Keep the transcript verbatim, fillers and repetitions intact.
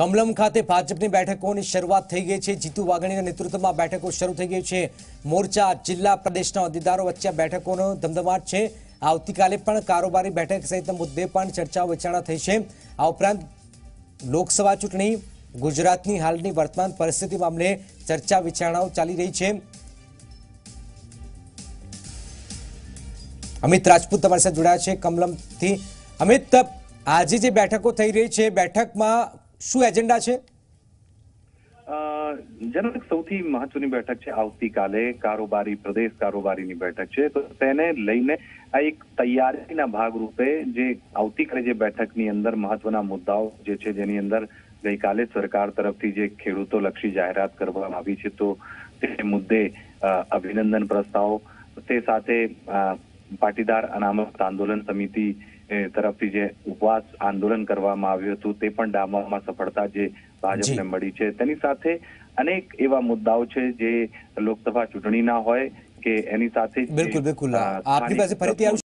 कमलम खाते भाजपनी बैठकोनी शरूआत थई गई छे। जीतू वाघाणीना नेतृत्वमां बैठको शरू थई गई छे। मोर्चा जिल्ला प्रदेशना होद्देदारो वच्चे बैठकोनो धमधमाट छे। आवतीकाले पण कारोबारी बैठक सहित मुद्दे पण चर्चा विचारणा थई छे। आ उपरांत लोकसभा चूंटणी, गुजरातनी हालनी वर्तमान परिस्थिति मामले चर्चा विचारणाओ चाली रही छे। अमित राजपूत तमारी साथे जोडाया छे कमलमथी। अमित, आज जे बैठको थई रही छे, बैठकमां शुं एजेंडा छे? जनक सौथी महत्वनी बैठक छे आवती काले, कारोबारी प्रदेश कारोबारीनी बैठक छे, तो तेने लईने आ एक तैयारीना भागरूपे जे आवती काले जे बैठकनी अंदर महत्वना मुद्दाओ जे छे, जेनी अंदर गई काले सरकार तरफथी जे खेडूतो लक्षी जाहेरात करवामां आवी छे, तो ते मुद्दे अभिनंदन प्रस्ताव, ते साथे पाटीदार अनामत आंदोलन समिति तरफथी जे उपवास आंदोलन करवामां आव्युं हतुं ते पण डामવામાં सफलता जे भाजपने मळी छे। तेनी साथे अनेक एवा मुद्दाओ छे जे लोकसभा चूंटणीना होय के एनी साथे बिल्कुल बिल्कुल आपनी पासे फरीथी